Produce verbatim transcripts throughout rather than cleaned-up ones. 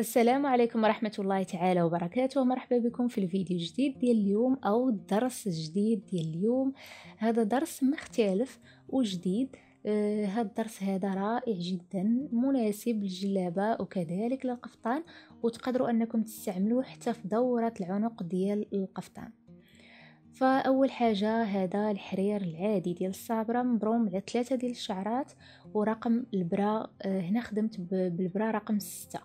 السلام عليكم ورحمة الله تعالى وبركاته، ومرحبا بكم في الفيديو الجديد ديال اليوم أو الدرس الجديد ديال اليوم. هذا درس مختلف وجديد. آه هذا الدرس هذا رائع جدا، مناسب للجلابة وكذلك للقفطان، وتقدروا أنكم تستعملوه حتى في دورة العنق ديال القفطان. فأول حاجة هذا الحرير العادي ديال الصابرة مبروم على ثلاثة ديال الشعرات، ورقم البرا آه هنا خدمت بالبرا رقم ستة.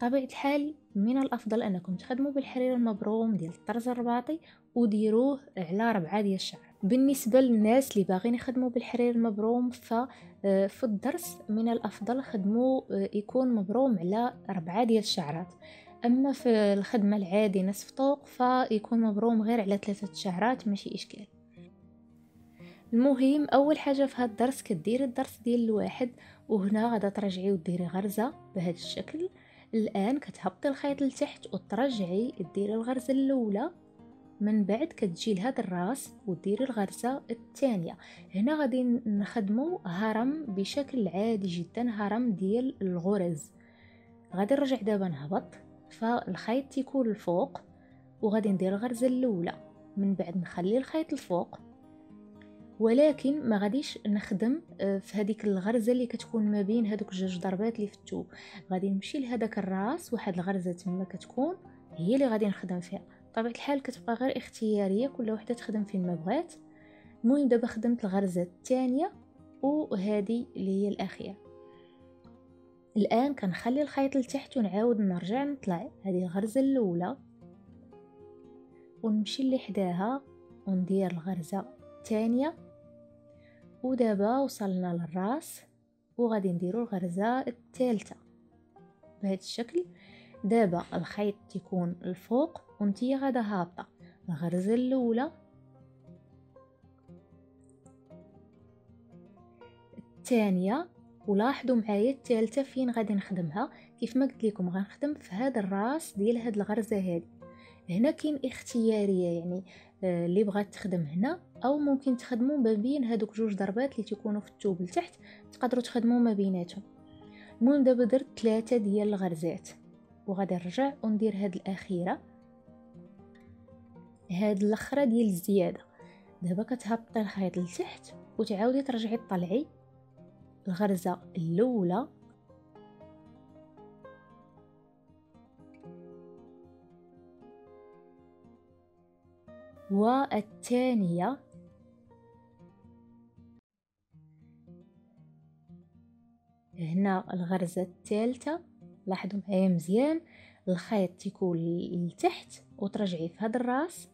طبيعة الحال من الأفضل أنكم تخدموا بالحرير المبروم ديال الطرز الرباطي وديروه على ربعة ديال الشعر. بالنسبة للناس اللي باغين يخدموا بالحرير المبروم ففي الدرس من الأفضل خدموا يكون مبروم على ربعة ديال الشعرات، أما في الخدمة العادي نصف طوق فيكون مبروم غير على ثلاثة شعرات، ماشي إشكال. المهم أول حاجة في هاد الدرس كديري الدرس ديال الواحد، وهنا غادا ترجعي وديري غرزة بهذا الشكل. الان كتهبطي الخيط لتحت وترجعي ديري الغرزه الاولى، من بعد كتجي لهذا الراس وديري الغرزه الثانيه. هنا غادي نخدموا هرم بشكل عادي جدا، هرم ديال الغرز. غادي نرجع دابا نهبط، فالخيط تيكون الفوق وغادي ندير الغرزه الاولى، من بعد نخلي الخيط الفوق، ولكن ما غاديش نخدم في هذيك الغرزه اللي كتكون ما بين هذوك جوج ضربات اللي في الثوب. غادي نمشي لهذاك الراس، واحد الغرزه تما كتكون هي اللي غادي نخدم فيها. طبعا الحال كتبقى غير اختياريه، كل وحده تخدم فين ما بغات. المهم دابا خدمت الغرزه الثانيه وهذه اللي هي الاخيره. الان كنخلي الخيط لتحت ونعاود نرجع نطلع هذه الغرزه الاولى ونمشي اللي حداها وندير الغرزه الثانيه، ودابا وصلنا للراس وغادي نديرو الغرزه الثالثه بهذا الشكل. دابا الخيط تيكون الفوق وانتي غادا هابطه الغرزه الاولى الثانيه، ولاحظوا معايا الثالثه فين غادي نخدمها. كيف ما قلت لكم غنخدم في هذا الراس ديال هاد الغرزه هذه. هنا كاين اختياريه، يعني اللي بغات تخدم هنا، او ممكن تخدموا ما بين هذوك جوج ضربات اللي تيكونوا في الثوب لتحت، تقدروا تخدموا ما بيناتهم. المهم دابا درت ثلاثه ديال الغرزات، وغادي نرجع وندير هاد الاخيره، هاد الاخره ديال الزياده. دابا كتهبطي الخيط لتحت وتعاودي ترجعي تطلعي الغرزه الاولى والثانية هنا الغرزة الثالثة. لاحظوا معايا مزيان، الخيط تيكون لتحت وترجعي في هذا الراس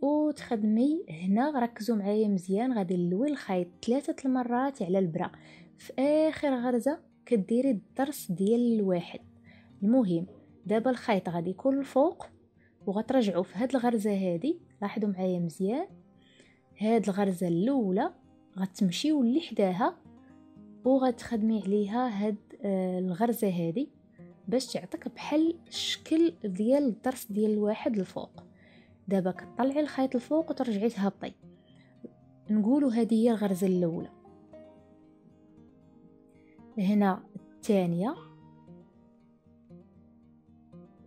وتخدمي هنا. ركزوا معايا مزيان، غادي نلوي الخيط ثلاثة المرات على البرا. في آخر غرزة كديري الضرس ديال الواحد. المهم دابا الخيط غادي يكون الفوق وغترجعوا في هاد الغرزه هادي. لاحظوا معايا مزيان، هاد الغرزه الاولى غتمشيو اللي حداها وغتخدمي عليها هاد آه الغرزه هادي باش تعطيك بحال الشكل ديال الضرس ديال الواحد الفوق. دابا كطلعي الخيط الفوق وترجعي تهبطي. نقولوا هذه هي الغرزه الاولى، هنا الثانيه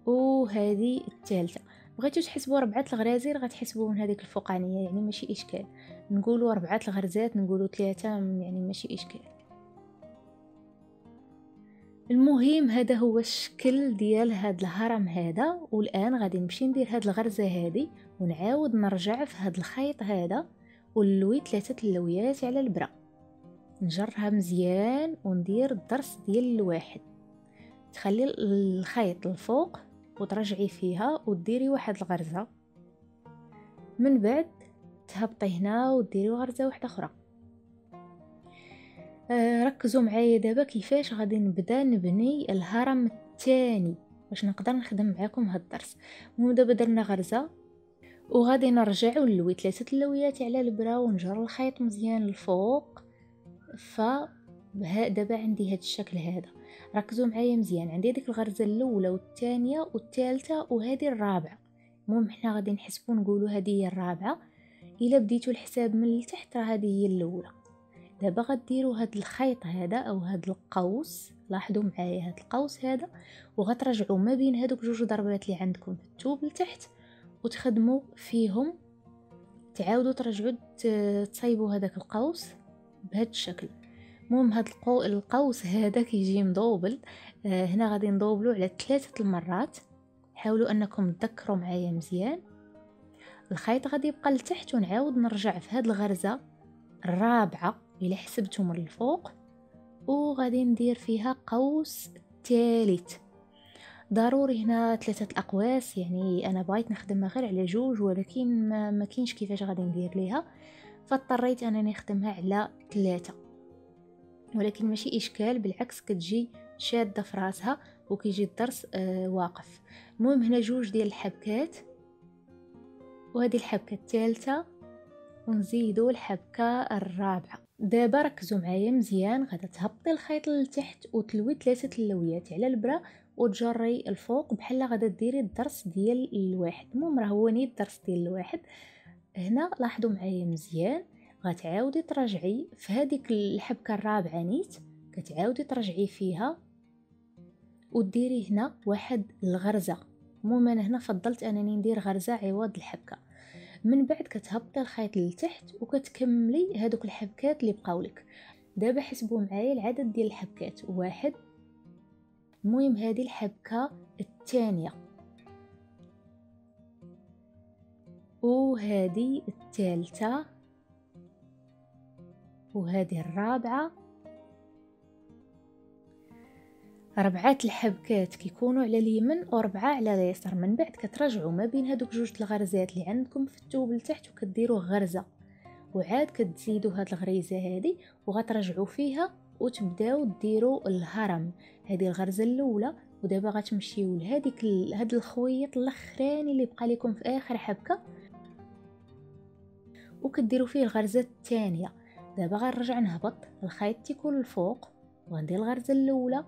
وهذه الثالثه. بغيتو تحسبوا ربعه الغرازير غتحسبوا من هذيك الفوقانيه، يعني ماشي اشكال. نقولوا ربعه الغرزات، نقولوا ثلاثه، يعني ماشي اشكال. المهم هذا هو الشكل ديال هذا الهرم هذا. والان غادي نمشي ندير هذه الغرزه هذه ونعاود نرجع في هذا الخيط هذا ونلوي ثلاثه اللويات على البرا، نجرها مزيان وندير الضرس ديال الواحد. تخلي الخيط الفوق وترجعي فيها وديري واحد الغرزه، من بعد تهبطي هنا وديري غرزه واحده اخرى. آه ركزوا معايا دابا كيفاش غادي نبدا نبني الهرم الثاني باش نقدر نخدم معاكم هاد الدرس. المهم دابا درنا غرزه وغادي نرجع ونلوي ثلاثه اللويات على البرا ونجر الخيط مزيان للفوق. ف دابا عندي هاد الشكل هذا. ركزوا معايا مزيان، عندي ديك الغرزه الاولى والثانيه والثالثه وهذه الرابعه. المهم حنا غادي نحسبوا نقولوا هذه هي الرابعه. الا بديتوا الحساب من التحت راه هذه هي الاولى، دابا غديروا هاد الخيط هذا او هاد القوس، لاحظوا معايا هاد القوس هذا، وغترجعوا ما بين هادوك جوج ضربات اللي عندكم في الثوب لتحت وتخدموا فيهم، تعاودوا ترجعوا تصايبوا هذاك القوس بهذا الشكل. المهم هاد القوس هذا كيجي مضوبل، آه هنا غادي نضوبلو على ثلاثه المرات. حاولوا انكم تذكروا معايا مزيان. الخيط غادي يبقى لتحت ونعاود نرجع في هاد الغرزه الرابعه الا حسبتو من الفوق، وغادي ندير فيها قوس الثالث. ضروري هنا ثلاثه الاقواس، يعني انا بغيت نخدمها غير على جوج ولكن ما, ما كاينش كيفاش غادي ندير ليها، فاضطريت انني نخدمها على ثلاثه، ولكن ماشي اشكال، بالعكس كتجي شاده في راسها وكيجي الضرس آه واقف. المهم هنا جوج ديال الحبكات وهذه الحبكه الثالثه ونزيدوا الحبكه الرابعه. دابا ركزوا معايا مزيان، غادا تهبطي الخيط لتحت وتلوي ثلاثه اللويات على البره وتجري الفوق بحال غادا ديري الضرس ديال الواحد. المهم راه هو ني الضرس ديال الواحد. هنا لاحظوا معايا مزيان، غتعاودي ترجعي في هذيك الحبكه الرابعه نيت، كتعاودي ترجعي فيها وديري هنا واحد الغرزه. المهم انا هنا فضلت انني ندير غرزه عوض الحبكه. من بعد كتهبطي الخيط لتحت وكتكملي هذوك الحبكات اللي بقاو لك. دابا حسبوا معايا العدد ديال الحبكات، واحد. المهم هذه الحبكه الثانيه وهذه الثالثه وهذه الرابعه. ربعه الحبكات كيكونوا على اليمين وربعه على اليسار. من بعد كترجعوا ما بين هذوك جوج الغرزات اللي عندكم في الثوب لتحت وكديروا غرزه، وعاد كتزيدوا هاد الغريزه هذه وغترجعوا فيها وتبداو ديروا الهرم. هذه الغرزه الاولى، ودابا غتمشيو لهذيك هاد الخويط الاخراني اللي بقى لكم في اخر حبكه وكديروا فيه الغرزه الثانيه. دابا غنرجع نهبط الخيط تيكون الفوق وغندير الغرزه الاولى،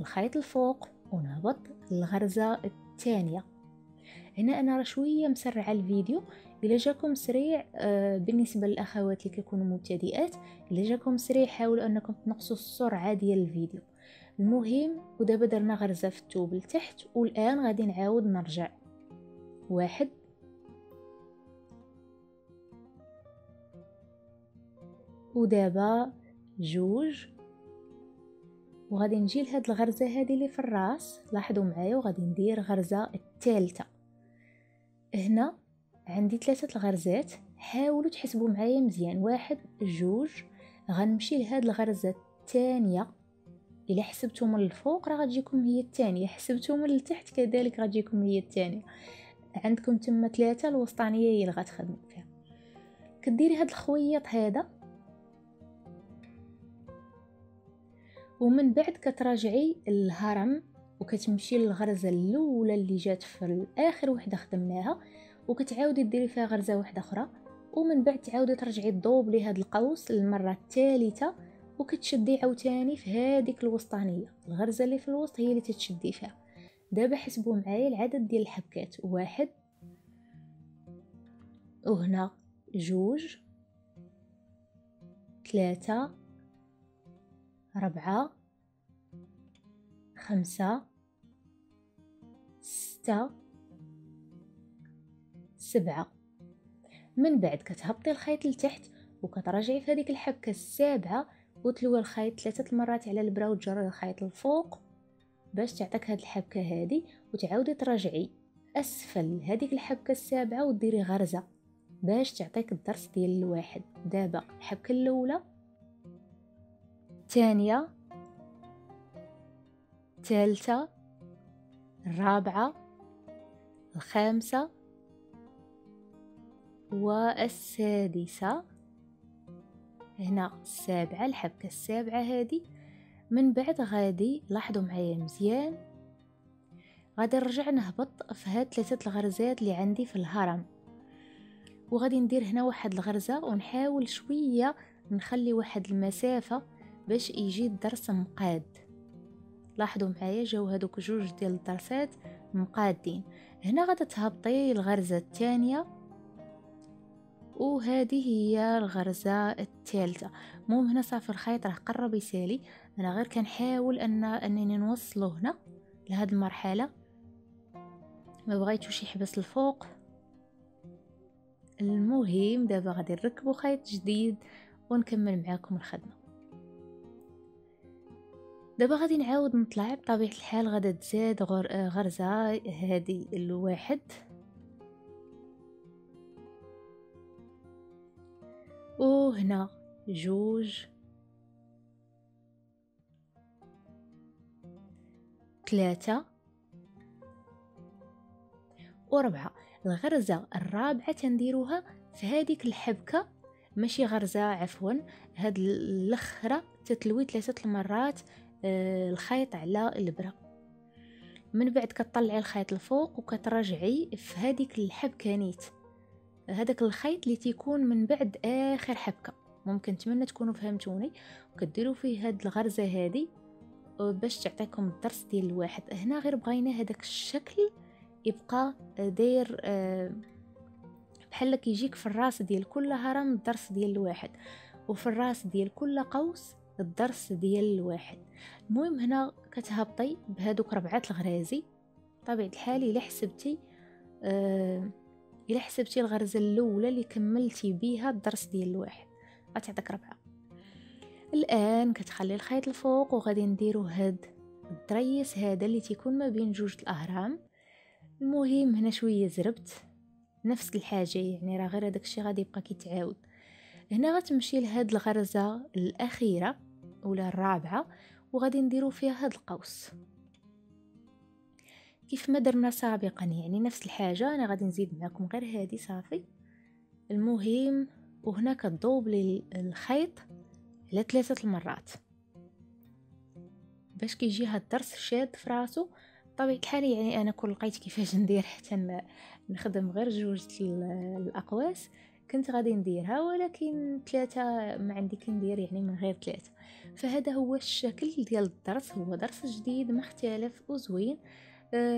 الخيط الفوق ونهبط الغرزه الثانيه. هنا انا راه شويه مسرعه الفيديو، الا جاكم سريع آه بالنسبه للاخوات اللي كيكونوا مبتدئات، الا جاكم سريع حاولوا انكم تنقصوا السرعه ديال الفيديو. المهم ودابا درنا غرزه في الثوب لتحت، والان غادي نعاود نرجع واحد ودابا جوج، وغادي نجي لهاد الغرزه هذه اللي في الراس. لاحظوا معايا وغادي ندير غرزه الثالثه. هنا عندي ثلاثه الغرزات، حاولوا تحسبوا معايا مزيان، واحد جوج. غنمشي لهاد الغرزه الثانيه، الا حسبتو من الفوق راه غتجيكم هي الثانيه، حسبتو من التحت كذلك غتجيكم هي الثانيه. عندكم تما ثلاثه، الوسطانيه هي اللي غتخدموا فيها. كديري هاد الخويط هذا ومن بعد كتراجعي الهرم وكتمشي للغرزه الاولى اللي جات في الاخر وحده خدمناها، وكتعاودي ديري فيها غرزه واحده اخرى، ومن بعد تعاودي ترجعي تضوبلي لهاد القوس للمره الثالثه وكتشدي عاوتاني في هذيك الوسطانيه، الغرزه اللي في الوسط هي اللي تتشدي فيها. دابا حسبوا معايا العدد ديال الحبكات، واحد وهنا جوج، ثلاثه، ربعة، خمسة، ستة، سبعة. من بعد كتهبطي الخيط لتحت وكتراجعي في هذيك الحبكة السابعة وتلوي الخيط ثلاثة المرات على البرا وتجري الخيط لفوق باش تعطيك هاد الحبكة هادي، وتعاودي تراجعي أسفل هذيك الحبكة السابعة وديري غرزة باش تعطيك الضرس ديال الواحد. دابا الحبكة الأولى، الثانية، الثالثة، الرابعة، الخامسة والسادسة. هنا السابعة، الحبكة السابعة هذه. من بعد غادي لاحظوا معايا مزيان، غادي نرجع نهبط في هاد ثلاثة الغرزات اللي عندي في الهرم، وغادي ندير هنا واحد الغرزة ونحاول شوية نخلي واحد المسافة باش يجي الضرس مقاد. لاحظوا معايا جاو هذوك جوج ديال الضرسات مقادين. هنا غادا تهبطي الغرزه الثانيه وهذه هي الغرزه الثالثه. المهم هنا صافي الخيط راه قرب يسالي، انا غير كنحاول ان انني نوصلو هنا لهاد المرحله، ما بغيتوش يحبس الفوق. المهم دابا غادي نركبو خيط جديد ونكمل معاكم الخدمه. دابا غادي نعاود نطلع، بطبيعه الحال غادي تزاد غرزه هذه الواحد، وهنا جوج، ثلاثة، وربعة. الغرزة الرابعة تنديروها في هذيك الحبكة، ماشي غرزة عفوا، هاد الاخرى تتلوي ثلاثة المرات آه الخيط على الابرة. من بعد كتطلعي الخيط لفوق وكترجعي في هذيك الحبكة نيت، هذاك الخيط اللي تيكون من بعد اخر حبكه. ممكن نتمنى تكونوا فهمتوني، وكديروا فيه هاد الغرزه هادي باش تعطيكم الدرس ديال الواحد. هنا غير بغينا هذاك الشكل يبقى داير بحال كيجيك في الراس ديال كل هرم الدرس ديال الواحد، وفي الراس ديال كل قوس الدرس ديال الواحد. المهم هنا كتهبطي بهذوك ربعات الغرازي. طبيعة الحال الا حسبتي أه الا حسبتي الغرزه الاولى اللي كملتي بها الدرس ديال الواحد غتعطيك ربعه. الان كتخلي الخيط الفوق، وغادي نديرو هاد الدريس هذا اللي تيكون ما بين جوج الاهرام. المهم هنا شويه زربت نفس الحاجه، يعني راه غير هذاك الشيء غادي يبقى كيتعاود. هنا غتمشي لهاد الغرزه الاخيره ولا الرابعه، وغادي نديرو فيها هاد القوس كيف ما درنا سابقا، يعني نفس الحاجه. انا غادي نزيد معكم غير هذه صافي. المهم وهنا كدوبلي الخيط على ثلاثه المرات باش كيجي هاد الدرس شاد في راسو. بطبيعه الحال يعني انا كون لقيت كيفاش ندير حتى نخدم غير جوج الاقواس كنت غادي نديرها، ولكن ثلاثه ما عندي كندير يعني من غير ثلاثه. فهذا هو الشكل ديال الدرس، هو درس جديد مختلف وزوين.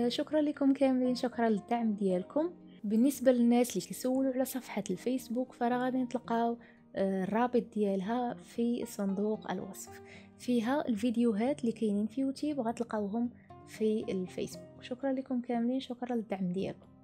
شكرا لكم كاملين، شكرا للدعم ديالكم. بالنسبه للناس اللي كيسولوا على صفحه الفيسبوك فراه غادي نتلقاو الرابط ديالها في صندوق الوصف، فيها الفيديوهات اللي كاينين في يوتيوب غتلقاوهم في الفيسبوك. شكرا لكم كاملين، شكرا للدعم ديالكم.